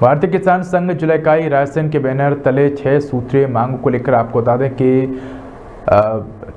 भारतीय किसान संघ जिला इकाई रायसेन के बैनर तले 6 सूत्रीय मांगों को लेकर आपको बता दें कि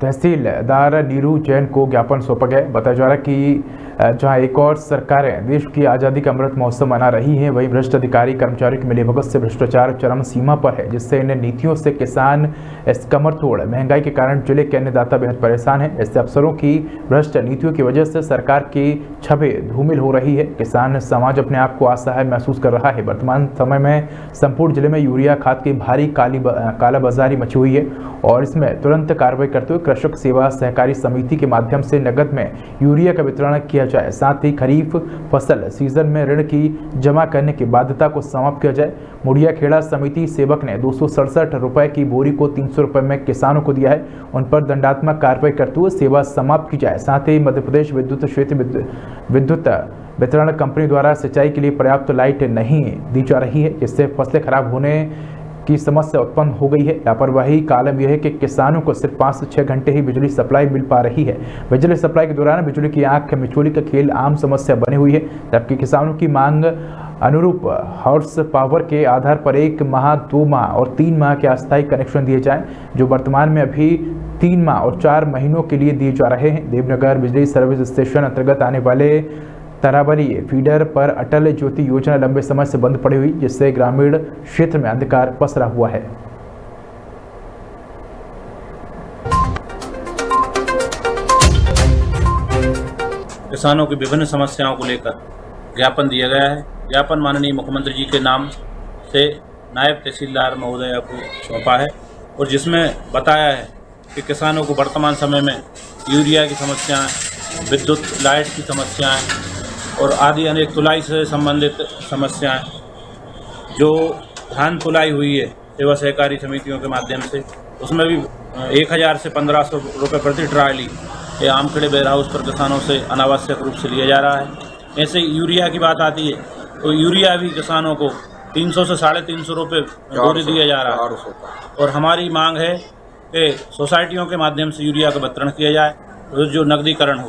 तहसीलदार नीरू जैन को ज्ञापन सौंपा गया। बताया जा रहा है कि जहां एक और सरकारें देश की आज़ादी का अमृत महोत्सव मना रही हैं, वहीं भ्रष्ट अधिकारी कर्मचारियों की मिलीभगत से भ्रष्टाचार चरम सीमा पर है, जिससे इन नीतियों से किसान इस कमर तोड़ महंगाई के कारण जिले के अन्नदाता बेहद परेशान है। इससे अफसरों की भ्रष्ट नीतियों की वजह से सरकार की छवि धूमिल हो रही है। किसान समाज अपने आप को असहाय महसूस कर रहा है। वर्तमान समय में संपूर्ण जिले में यूरिया खाद की भारी कालाबाजारी मची हुई है और इसमें तुरंत कार्रवाई करते हुए कृषक सेवा सहकारी समिति के माध्यम से नगद में यूरिया का वितरण किया जाए, साथ ही खरीफ फसल सीजन में ऋण की जमा करने की बाध्यता को समाप्त किया जाए। मुड़िया खेड़ा समिति सेवक ने 267 रुपए की बोरी को 300 रुपए में किसानों को दिया है। उन पर दंडात्मक कार्रवाई करते हुए सेवा समाप्त की जाए, साथ ही मध्य प्रदेश विद्युत श्वेत विद्युत वितरण कंपनी द्वारा सिंचाई के लिए पर्याप्त लाइट नहीं दी जा रही है, जिससे फसलें खराब होने की समस्या उत्पन्न हो गई है। लापरवाही कालम यह है कि किसानों को सिर्फ 5 से 6 घंटे ही बिजली सप्लाई मिल पा रही है। बिजली सप्लाई के दौरान बिजली की आंख मिचोली का खेल आम समस्या बनी हुई है, जबकि किसानों की मांग अनुरूप हॉर्स पावर के आधार पर 1 माह, 2 माह और 3 माह के अस्थायी कनेक्शन दिए जाएं, जो वर्तमान में अभी 3 माह और 4 महीनों के लिए दिए जा रहे हैं। देवनगर बिजली सर्विस स्टेशन अंतर्गत आने वाले तराबरी फीडर पर अटल ज्योति योजना लंबे समय से बंद पड़ी हुई, जिससे ग्रामीण क्षेत्र में अंधकार पसरा हुआ है। किसानों की विभिन्न समस्याओं को लेकर ज्ञापन दिया गया है। ज्ञापन माननीय मुख्यमंत्री जी के नाम से नायब तहसीलदार महोदय को सौंपा है और जिसमें बताया है कि किसानों को वर्तमान समय में यूरिया की समस्याएं, विद्युत लाइट की समस्याएं और आदि अनेक तुलाई से संबंधित समस्याएं जो धान तुलाई हुई है सेवा सहकारी समितियों के माध्यम से, उसमें भी 1000 से 1500 रुपये प्रति ट्राली ये आमखेड़े वेयरहाउस पर किसानों से अनावश्यक रूप से लिया जा रहा है। ऐसे यूरिया की बात आती है तो यूरिया भी किसानों को 300 से 350 रुपये बोरी दिया जा रहा है और हमारी मांग है कि सोसाइटियों के माध्यम से यूरिया का वितरण किया जाए जो नगदीकरण हो।